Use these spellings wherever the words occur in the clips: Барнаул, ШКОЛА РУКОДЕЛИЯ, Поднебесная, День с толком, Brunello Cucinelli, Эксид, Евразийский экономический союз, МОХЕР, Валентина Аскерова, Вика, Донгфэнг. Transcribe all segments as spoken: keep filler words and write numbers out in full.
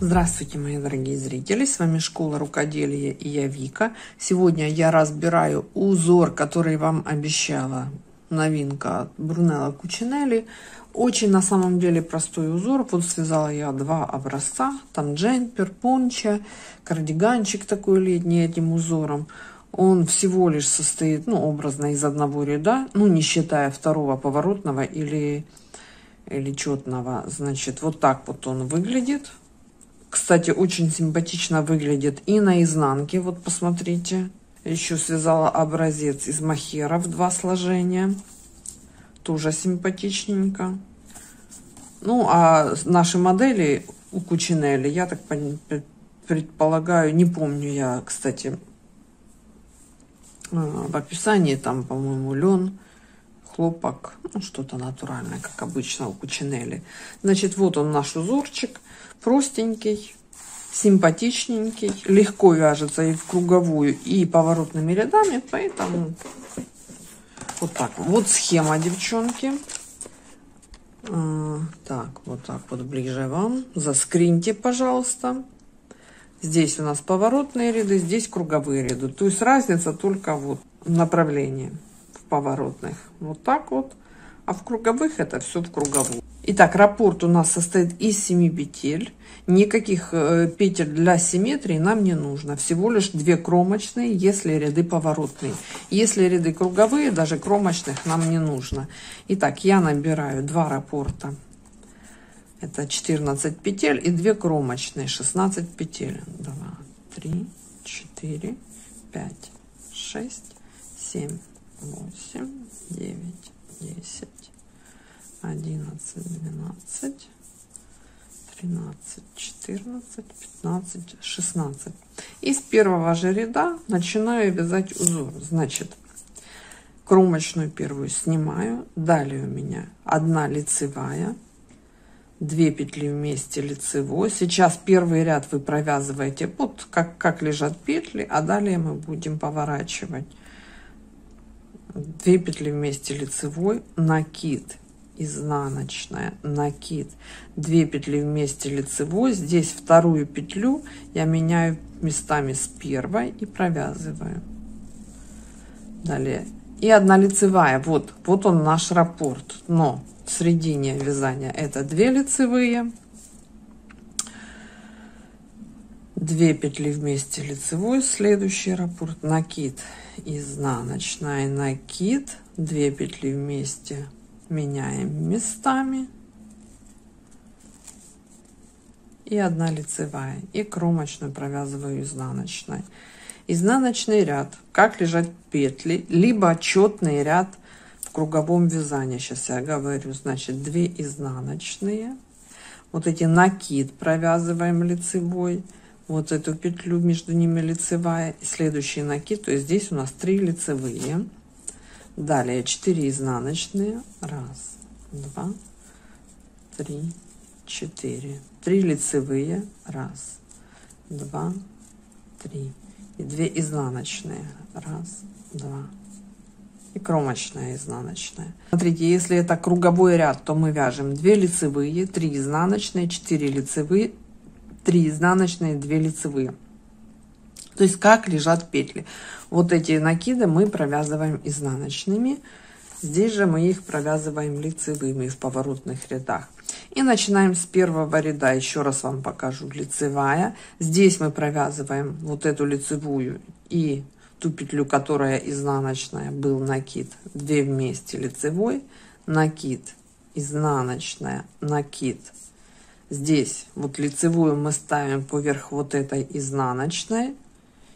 Здравствуйте, мои дорогие зрители! С вами Школа Рукоделия и я Вика. Сегодня я разбираю узор, который вам обещала. Новинка от Брунелло Кучинелли. Очень на самом деле простой узор. Вот связала я два образца. Там джемпер, пончо, кардиганчик такой летний этим узором. Он всего лишь состоит, ну, образно из одного ряда, ну, не считая второго поворотного или, или четного. Значит, вот так вот он выглядит. Кстати, очень симпатично выглядит и на изнанке. Вот посмотрите. Еще связала образец из мохера в два сложения. Тоже симпатичненько. Ну, а наши модели у Кучинелли, я так предполагаю, не помню я, кстати, в описании там, по-моему, лен, хлопок, ну, что-то натуральное, как обычно у Кучинелли. Значит, вот он наш узорчик, простенький, симпатичненький, легко вяжется и в круговую, и поворотными рядами, поэтому вот так. Вот схема, девчонки. А, так, вот так вот ближе вам. Заскриньте, пожалуйста. Здесь у нас поворотные ряды, здесь круговые ряды. То есть разница только вот направление в поворотных. Вот так вот. А в круговых это все в круговую. Итак, раппорт у нас состоит из семи петель. Никаких петель для симметрии нам не нужно. Всего лишь две кромочные, если ряды поворотные. Если ряды круговые, даже кромочных нам не нужно. Итак, я набираю два раппорта. Это четырнадцать петель и две кромочные, шестнадцать петель. два, три, четыре, пять, шесть, семь, восемь, девять, десять. одиннадцать, двенадцать, тринадцать, четырнадцать, пятнадцать, шестнадцать. Из первого же ряда начинаю вязать узор. Значит, кромочную первую снимаю. Далее у меня одна лицевая, две петли вместе лицевой. Сейчас первый ряд вы провязываете вот как, как лежат петли, а далее мы будем поворачивать. две петли вместе лицевой, накид, изнаночная, накид, две петли вместе лицевой. Здесь вторую петлю я меняю местами с первой и провязываю. Далее и одна лицевая. Вот вот он наш раппорт. Но в середине вязания это две лицевые, две петли вместе лицевой, следующий раппорт, накид, изнаночная, накид, две петли вместе, меняем местами и одна лицевая, и кромочную провязываю изнаночной. Изнаночный ряд, как лежат петли, либо четный ряд в круговом вязании. Сейчас я говорю, значит, две изнаночные, вот эти накид провязываем лицевой, вот эту петлю между ними лицевая, и следующий накид, то есть здесь у нас три лицевые. Далее четыре изнаночные, раз, два, три, четыре, три лицевые, раз, два, три, и две изнаночные, раз, два, и кромочная, изнаночная. Смотрите, если это круговой ряд, то мы вяжем две лицевые, три изнаночные, четыре лицевые, три изнаночные, две лицевые. То есть как лежат петли. Вот эти накиды мы провязываем изнаночными. Здесь же мы их провязываем лицевыми в поворотных рядах. И начинаем с первого ряда. Еще раз вам покажу. Лицевая. Здесь мы провязываем вот эту лицевую и ту петлю, которая изнаночная, был накид. две вместе лицевой, накид, изнаночная, накид. Здесь вот лицевую мы ставим поверх вот этой изнаночной.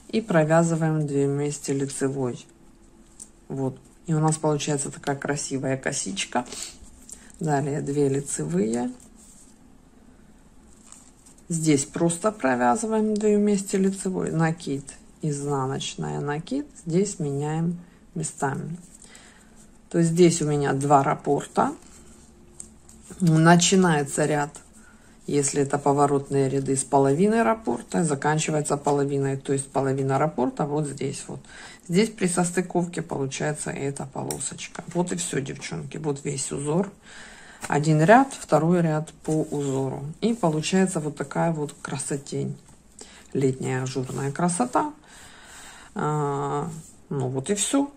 И провязываем две вместе лицевой. Вот. И у нас получается такая красивая косичка. Далее две лицевые. Здесь просто провязываем две вместе лицевой. Накид, изнаночная, накид. Здесь меняем местами. То есть здесь у меня два раппорта. Начинается ряд. Если это поворотные ряды, с половиной раппорта, заканчивается половиной, то есть половина раппорта вот здесь вот. Здесь при состыковке получается эта полосочка. Вот и все, девчонки, вот весь узор. один ряд, второй ряд по узору. И получается вот такая вот красотень. Летняя ажурная красота. А, ну вот и все.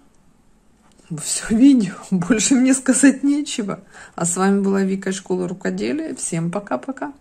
Все видео. Больше мне сказать нечего. А с вами была Вика из школы рукоделия. Всем пока-пока.